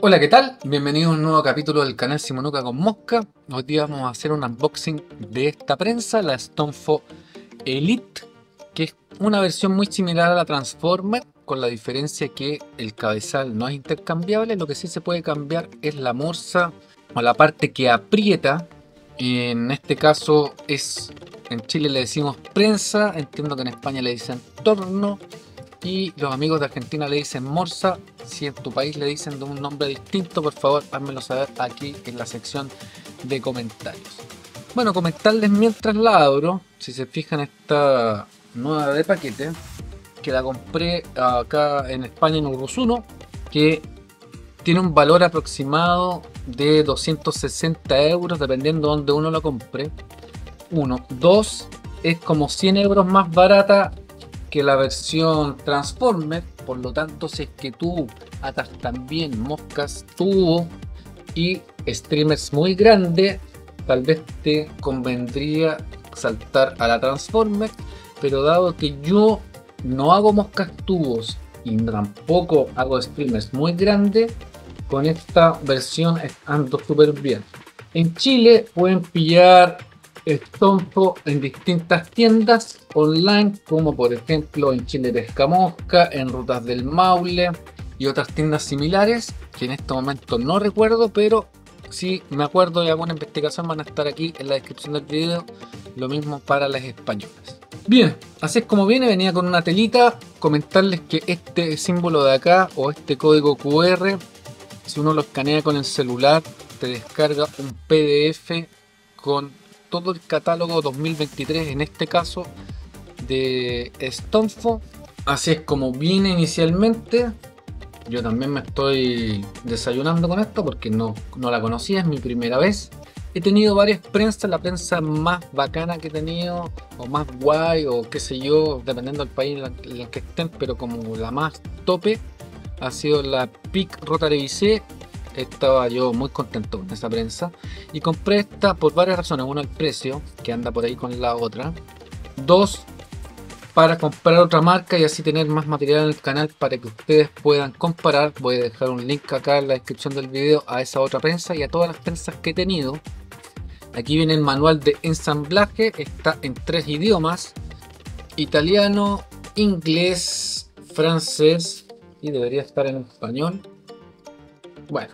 Hola, ¿qué tal? Bienvenidos a un nuevo capítulo del canal Simonuca con Mosca. Hoy día vamos a hacer un unboxing de esta prensa, la Stonfo Elite, que es una versión muy similar a la Transformer, con la diferencia que el cabezal no es intercambiable. Lo que sí se puede cambiar es la morsa o la parte que aprieta. En este caso es, en Chile le decimos prensa, entiendo que en España le dicen torno y los amigos de Argentina le dicen morsa. Si en tu país le dicen de un nombre distinto, por favor házmelo saber aquí en la sección de comentarios. Bueno, comentarles mientras la abro, si se fijan esta nueva de paquete, que la compré acá en España en Urbusuno, que tiene un valor aproximado de 260 euros, dependiendo de donde uno la compre. Uno, dos, es como 100 euros más barata que la versión Transformer, por lo tanto si es que tú atas también moscas, tubo y streamers muy grandes, tal vez te convendría saltar a la Transformer, pero dado que yo no hago moscas, tubos y tampoco hago streamers muy grandes, con esta versión ando súper bien. En Chile pueden pillar Stonfo en distintas tiendas online, como por ejemplo en Chilepescamosca, en Rutas del Maule y otras tiendas similares que en este momento no recuerdo, pero si me acuerdo de alguna investigación van a estar aquí en la descripción del video. Lo mismo para las españolas. Bien, así es como viene. Venía con una telita. Comentarles que este símbolo de acá o este código QR, si uno lo escanea con el celular, te descarga un PDF con todo el catálogo 2023, en este caso de Stonfo. Así es como viene inicialmente. Yo también me estoy desayunando con esto porque no la conocía, es mi primera vez. He tenido varias prensas, la prensa más bacana que he tenido, o más guay, o qué sé yo, dependiendo del país en el que estén, pero como la más tope ha sido la Peak Rotary Vise. Estaba yo muy contento con esa prensa y compré esta por varias razones. Uno, el precio, que anda por ahí con la otra. Dos, para comprar otra marca y así tener más material en el canal para que ustedes puedan comparar. Voy a dejar un link acá en la descripción del video a esa otra prensa y a todas las prensas que he tenido. Aquí viene el manual de ensamblaje, está en 3 idiomas: italiano, inglés, francés y debería estar en español. Bueno,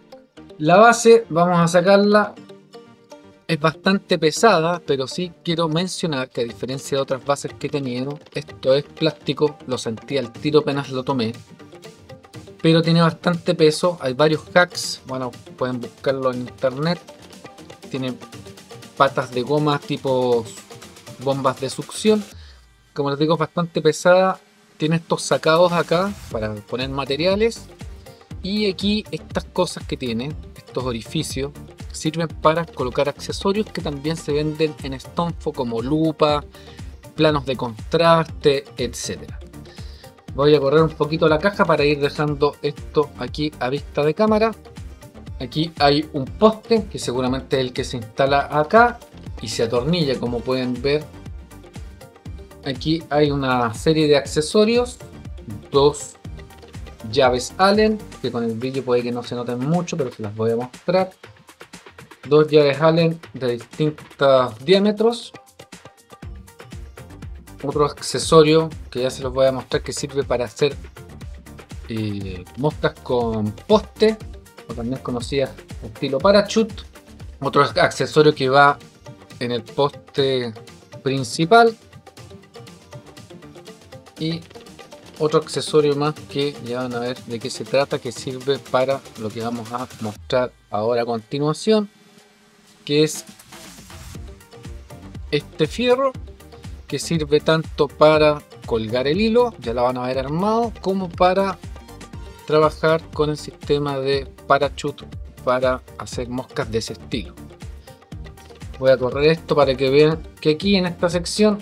la base vamos a sacarla, es bastante pesada, pero sí quiero mencionar que a diferencia de otras bases que he tenido, esto es plástico, lo sentí al tiro apenas lo tomé, pero tiene bastante peso. Hay varios hacks, bueno, pueden buscarlo en internet. Tiene patas de goma tipo bombas de succión, como les digo, bastante pesada. Tiene estos sacados acá para poner materiales. Y aquí estas cosas que tiene, estos orificios, sirven para colocar accesorios que también se venden en Stonfo, como lupa, planos de contraste, etc. Voy a correr un poquito la caja para ir dejando esto aquí a vista de cámara. Aquí hay un poste que seguramente es el que se instala acá y se atornilla, como pueden ver. Aquí hay una serie de accesorios, dos llaves Allen, que con el brillo puede que no se noten mucho, pero se las voy a mostrar. Dos llaves Allen de distintos diámetros. Otro accesorio que ya se los voy a mostrar, que sirve para hacer moscas con poste, o también conocidas estilo parachute. Otro accesorio que va en el poste principal. Y otro accesorio más que ya van a ver de qué se trata, que sirve para lo que vamos a mostrar ahora a continuación, que es este fierro, que sirve tanto para colgar el hilo, ya la van a ver armado, como para trabajar con el sistema de parachute para hacer moscas de ese estilo. Voy a correr esto para que vean que aquí en esta sección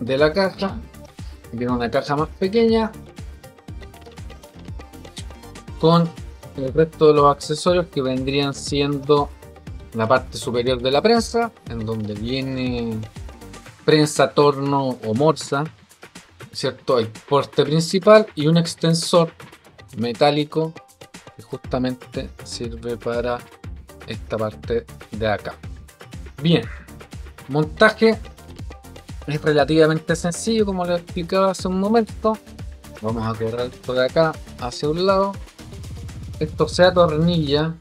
de la caja viene una caja más pequeña con el resto de los accesorios, que vendrían siendo la parte superior de la prensa, en donde viene prensa, torno o morsa, ¿cierto? El porte principal y un extensor metálico que que justamente sirve para esta parte de acá. Bien, montaje es relativamente sencillo, como les explicaba hace un momento. Vamos a correr por acá hacia un lado. Esto se atornilla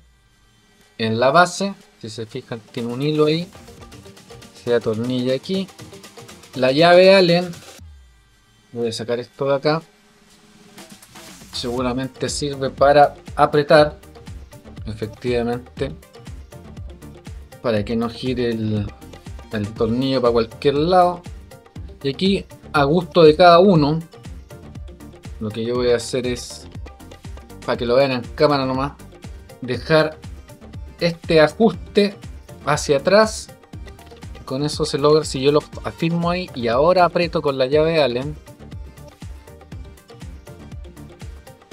en la base, si se fijan tiene un hilo ahí, se atornilla aquí. La llave Allen, voy a sacar esto de acá, seguramente sirve para apretar, efectivamente, para que no gire el tornillo para cualquier lado. Y aquí, a gusto de cada uno, lo que yo voy a hacer es, para que lo vean en cámara nomás, dejar este ajuste hacia atrás. Con eso se logra, si yo lo afirmo ahí y ahora aprieto con la llave Allen,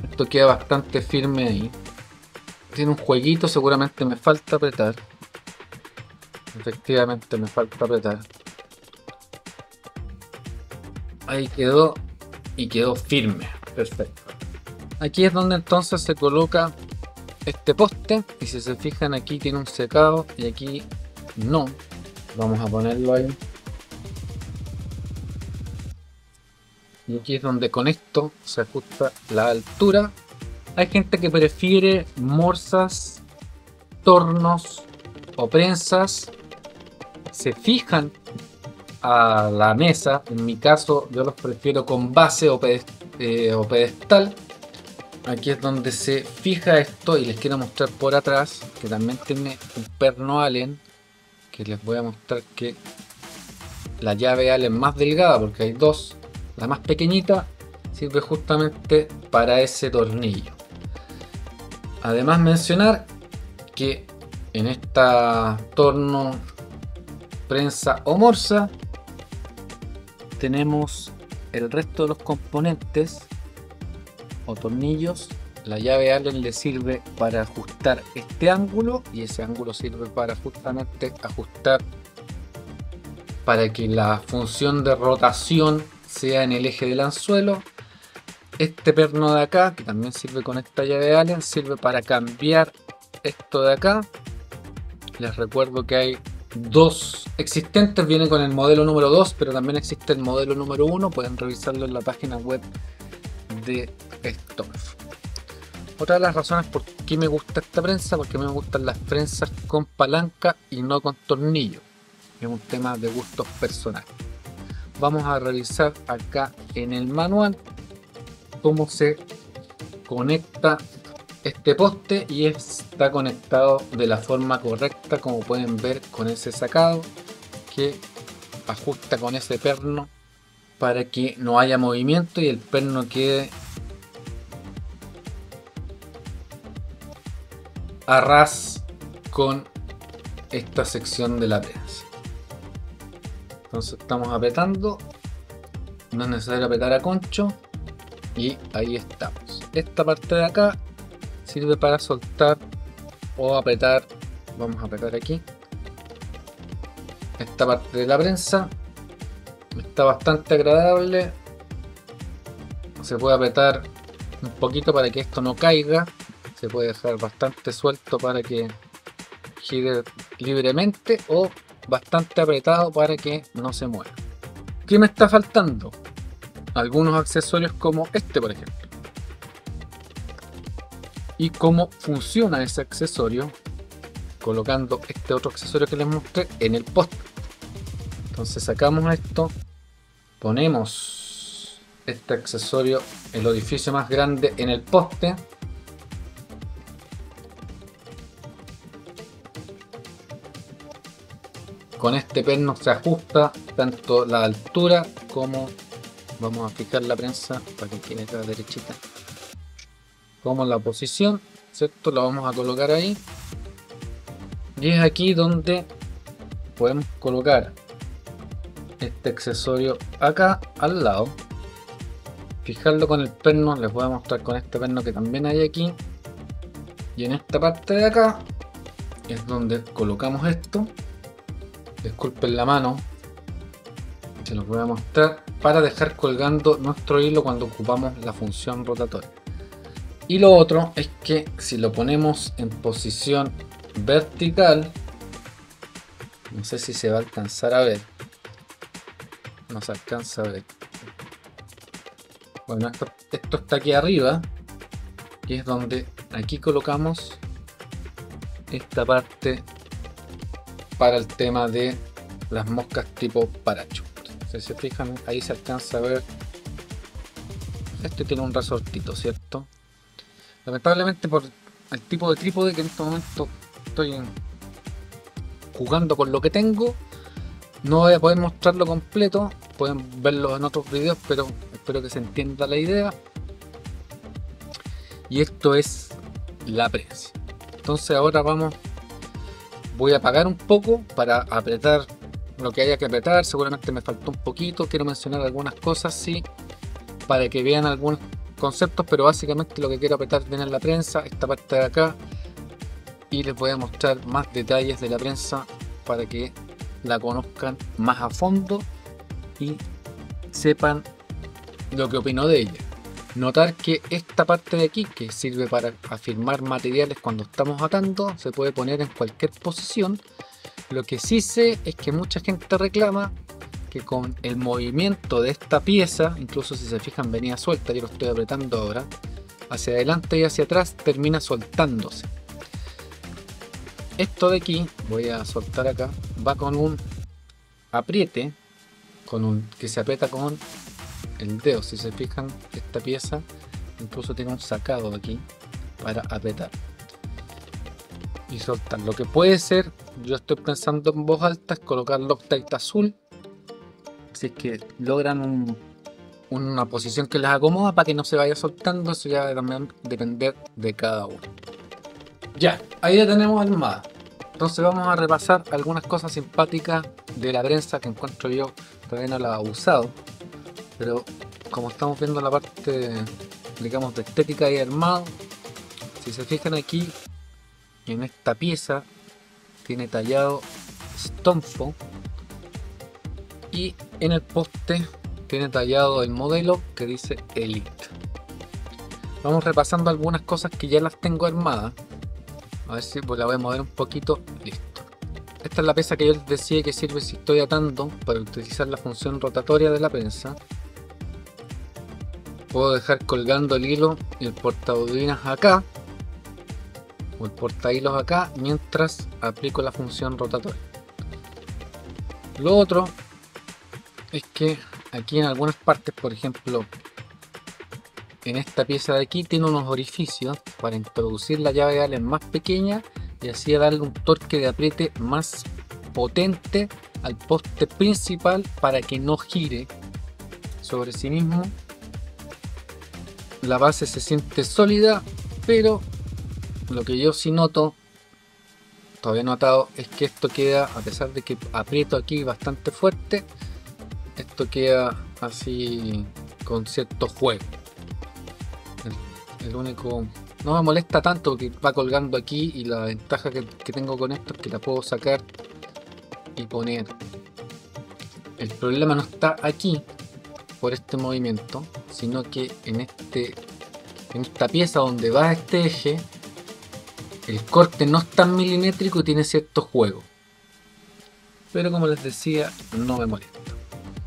esto queda bastante firme ahí. Tiene un jueguito, seguramente me falta apretar. Efectivamente me falta apretar. Ahí quedó y quedó firme. Perfecto. Aquí es donde entonces se coloca este poste, y si se fijan aquí tiene un secado y aquí no. Vamos a ponerlo ahí. Y aquí es donde con esto se ajusta la altura. Hay gente que prefiere morsas, tornos o prensas. Se fijan a la mesa. En mi caso yo los prefiero con base o pedestal. Aquí es donde se fija esto, y les quiero mostrar por atrás que también tiene un perno Allen. Que les voy a mostrar que la llave Allen más delgada, porque hay dos, la más pequeñita sirve justamente para ese tornillo. Además mencionar que en esta torno, prensa o morsa tenemos el resto de los componentes o tornillos. La llave Allen le sirve para ajustar este ángulo, y ese ángulo sirve para justamente ajustar para que la función de rotación sea en el eje del anzuelo. Este perno de acá, que también sirve con esta llave Allen, sirve para cambiar esto de acá. Les recuerdo que hay dos existentes, viene con el modelo número 2, pero también existe el modelo número 1. Pueden revisarlo en la página web de Stonfo. Otra de las razones por qué me gusta esta prensa, porque a mí me gustan las prensas con palanca y no con tornillo. Es un tema de gustos personales. Vamos a revisar acá en el manual cómo se conecta este poste, y está conectado de la forma correcta, como pueden ver con ese sacado que ajusta con ese perno para que no haya movimiento y el perno quede a ras con esta sección de la prensa. Entonces estamos apretando, no es necesario apretar a concho, y ahí estamos. Esta parte de acá sirve para soltar o apretar. Vamos a apretar aquí esta parte de la prensa. Está bastante agradable, se puede apretar un poquito para que esto no caiga. Se puede dejar bastante suelto para que gire libremente, o bastante apretado para que no se mueva. ¿Qué me está faltando? Algunos accesorios como este, por ejemplo. Y cómo funciona ese accesorio colocando este otro accesorio que les mostré en el poste. Entonces sacamos esto, ponemos este accesorio, el orificio más grande en el poste. Con este perno se ajusta tanto la altura como, vamos a fijar la prensa para que quede acá derechita, como la posición, ¿cierto? La vamos a colocar ahí, y es aquí donde podemos colocar este accesorio acá al lado, fijarlo con el perno. Les voy a mostrar con este perno que también hay aquí, y en esta parte de acá es donde colocamos esto. Disculpen la mano, se los voy a mostrar, para dejar colgando nuestro hilo cuando ocupamos la función rotatoria. Y lo otro es que si lo ponemos en posición vertical, no sé si se va a alcanzar a ver, no se alcanza a ver. Bueno, esto está aquí arriba, y es donde aquí colocamos esta parte para el tema de las moscas tipo parachute. Si se fijan, ahí se alcanza a ver. Este tiene un resortito, ¿cierto? Lamentablemente, por el tipo de trípode que en este momento estoy jugando con lo que tengo, no voy a poder mostrarlo completo. Pueden verlo en otros videos, pero espero que se entienda la idea. Y esto es la prensa. Entonces ahora voy a apagar un poco para apretar lo que haya que apretar. Seguramente me faltó un poquito. Quiero mencionar algunas cosas, sí, para que vean algunos conceptos, pero básicamente lo que quiero apretar es tener la prensa, esta parte de acá, y les voy a mostrar más detalles de la prensa para que la conozcan más a fondo y sepan lo que opino de ella. Notar que esta parte de aquí, que sirve para afirmar materiales cuando estamos atando, se puede poner en cualquier posición. Lo que sí sé es que mucha gente reclama que con el movimiento de esta pieza, incluso si se fijan venía suelta, yo lo estoy apretando ahora, hacia adelante y hacia atrás termina soltándose. Esto de aquí, voy a soltar acá, va con un apriete, que se aprieta con el dedo. Si se fijan, esta pieza incluso tiene un sacado aquí para apretar y soltar. Lo que puede ser, yo estoy pensando en voz alta, es colocar Loctite azul, si es que logran una posición que las acomoda para que no se vaya soltando. Eso ya también depender de cada uno. Ya, ahí ya tenemos armada. Entonces vamos a repasar algunas cosas simpáticas de la prensa que encuentro yo. Todavía no la he usado, pero como estamos viendo la parte, digamos, de estética y armado, si se fijan aquí, en esta pieza tiene tallado Stonfo y en el poste tiene tallado el modelo que dice Elite. Vamos repasando algunas cosas que ya las tengo armadas. A ver si pues la voy a mover un poquito. Listo. Esta es la pieza que yo les decía que sirve si estoy atando para utilizar la función rotatoria de la prensa. Puedo dejar colgando el hilo y el portabobinas acá, o el portahilos acá, mientras aplico la función rotatoria. Lo otro es que aquí en algunas partes, por ejemplo en esta pieza de aquí, tiene unos orificios para introducir la llave de Allen más pequeña y así darle un torque de apriete más potente al poste principal para que no gire sobre sí mismo. La base se siente sólida, pero lo que yo sí noto, todavía he notado, es que esto queda, a pesar de que aprieto aquí bastante fuerte, esto queda así con cierto juego. El único, no me molesta tanto porque va colgando aquí, y la ventaja que tengo con esto es que la puedo sacar y poner. El problema no está aquí por este movimiento, sino que en esta pieza donde va este eje, el corte no es tan milimétrico y tiene cierto juego. Pero como les decía, no me molesta.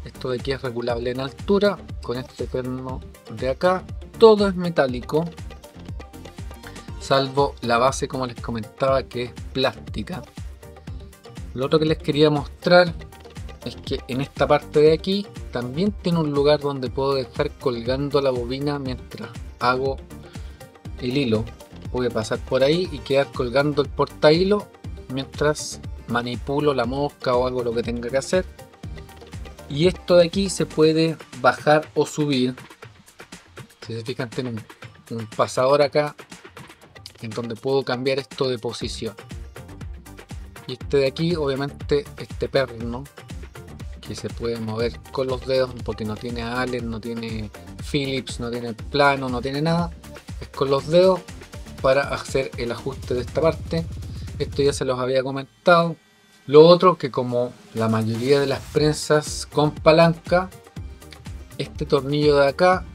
Esto de aquí es regulable en altura, con este perno de acá. Todo es metálico, salvo la base, como les comentaba, que es plástica. Lo otro que les quería mostrar es que en esta parte de aquí también tiene un lugar donde puedo dejar colgando la bobina mientras hago el hilo. Voy a pasar por ahí y quedar colgando el portahilo mientras manipulo la mosca o algo, lo que tenga que hacer. Y esto de aquí se puede bajar o subir. Si se fijan, tiene un pasador acá en donde puedo cambiar esto de posición. Y este de aquí, obviamente, este perno que se puede mover con los dedos porque no tiene Allen, no tiene Phillips, no tiene plano, no tiene nada. Es con los dedos para hacer el ajuste de esta parte. Esto ya se los había comentado. Lo otro, que como la mayoría de las prensas con palanca, este tornillo de acá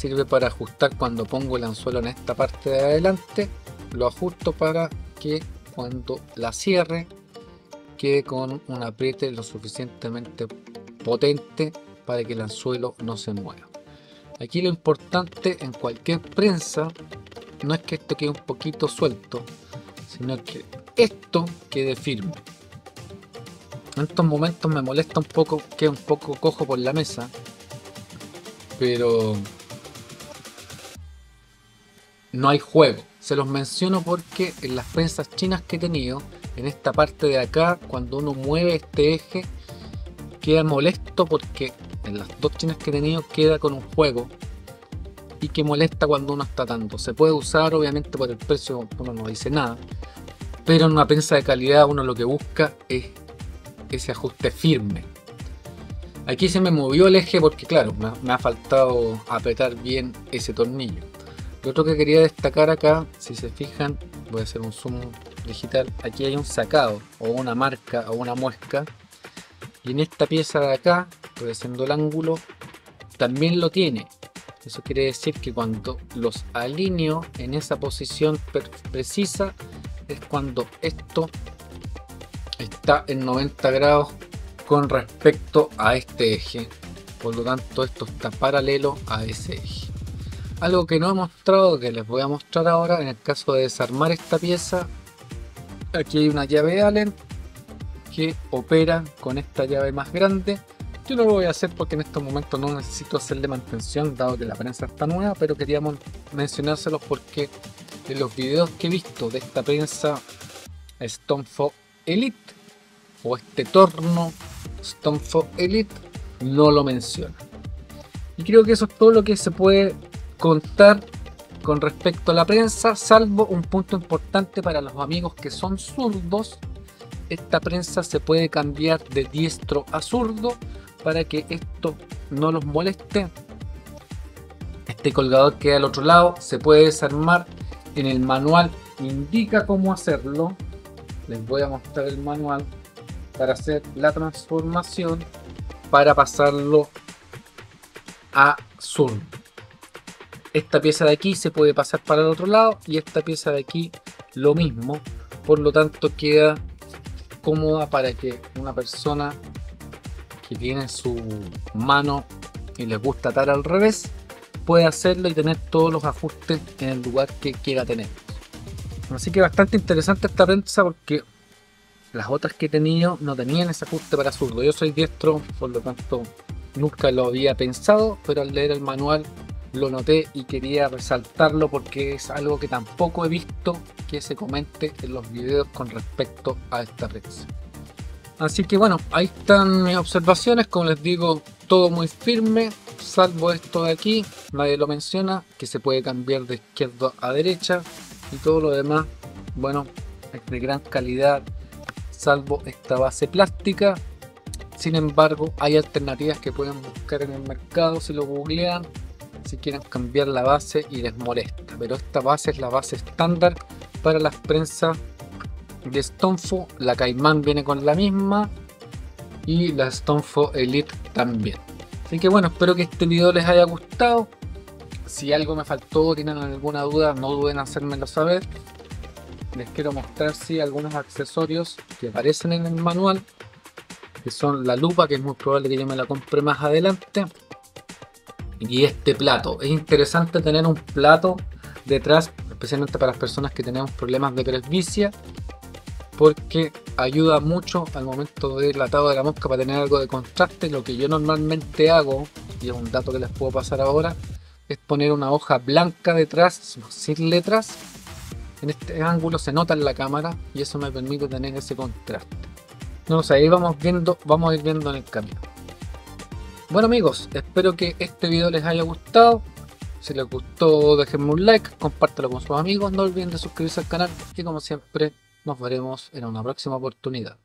sirve para ajustar cuando pongo el anzuelo en esta parte de adelante, lo ajusto para que cuando la cierre quede con un apriete lo suficientemente potente para que el anzuelo no se mueva. Aquí lo importante en cualquier prensa no es que esto quede un poquito suelto, sino que esto quede firme. En estos momentos me molesta un poco, queda un poco cojo por la mesa, pero no hay juego. Se los menciono porque en las prensas chinas que he tenido, en esta parte de acá, cuando uno mueve este eje, queda molesto porque en las dos chinas que he tenido queda con un juego y que molesta cuando uno está atando. Se puede usar, obviamente por el precio uno no dice nada, pero en una prensa de calidad uno lo que busca es ese ajuste firme. Aquí se me movió el eje porque claro, me ha faltado apretar bien ese tornillo. Lo otro que quería destacar acá, si se fijan, voy a hacer un zoom digital, aquí hay un sacado o una marca o una muesca, y en esta pieza de acá, haciendo el ángulo, también lo tiene. Eso quiere decir que cuando los alineo en esa posición precisa es cuando esto está en 90 grados con respecto a este eje, por lo tanto esto está paralelo a ese eje. Algo que no he mostrado, que les voy a mostrar ahora, en el caso de desarmar esta pieza, aquí hay una llave Allen que opera con esta llave más grande. Yo no lo voy a hacer porque en estos momentos no necesito hacerle mantención dado que la prensa está nueva, pero queríamos mencionárselos porque de los videos que he visto de esta prensa Stonfo Elite o este torno Stonfo Elite no lo menciona. Y creo que eso es todo lo que se puede contar con respecto a la prensa, salvo un punto importante para los amigos que son zurdos. Esta prensa se puede cambiar de diestro a zurdo para que esto no los moleste. Este colgador queda al otro lado, se puede desarmar, en el manual indica cómo hacerlo. Les voy a mostrar el manual para hacer la transformación para pasarlo a zurdo. Esta pieza de aquí se puede pasar para el otro lado y esta pieza de aquí lo mismo, por lo tanto queda cómoda para que una persona que tiene su mano y les gusta atar al revés puede hacerlo y tener todos los ajustes en el lugar que quiera tener. Así que bastante interesante esta prensa porque las otras que he tenido no tenían ese ajuste para zurdo. Yo soy diestro, por lo tanto nunca lo había pensado, pero al leer el manual lo noté y quería resaltarlo porque es algo que tampoco he visto que se comente en los videos con respecto a esta prensa. Así que bueno, ahí están mis observaciones, como les digo, todo muy firme, salvo esto de aquí, nadie lo menciona, que se puede cambiar de izquierda a derecha, y todo lo demás, bueno, es de gran calidad, salvo esta base plástica. Sin embargo, hay alternativas que pueden buscar en el mercado si lo googlean, si quieren cambiar la base y les molesta, pero esta base es la base estándar para las prensas de Stonfo. La Caimán viene con la misma y la Stonfo Elite también. Así que bueno, espero que este video les haya gustado. Si algo me faltó, tienen alguna duda, no duden en hacérmelo saber. Les quiero mostrar sí, algunos accesorios que aparecen en el manual, que son la lupa, que es muy probable que yo me la compre más adelante, y este plato. Es interesante tener un plato detrás, especialmente para las personas que tenemos problemas de presbicia, porque ayuda mucho al momento de ir atado de la mosca para tener algo de contraste. Lo que yo normalmente hago, y es un dato que les puedo pasar ahora, es poner una hoja blanca detrás, sin letras. En este ángulo se nota en la cámara y eso me permite tener ese contraste. Entonces ahí vamos a ir viendo en el camino. Bueno amigos, espero que este video les haya gustado. Si les gustó, déjenme un like, compártelo con sus amigos, no olviden de suscribirse al canal y como siempre nos veremos en una próxima oportunidad.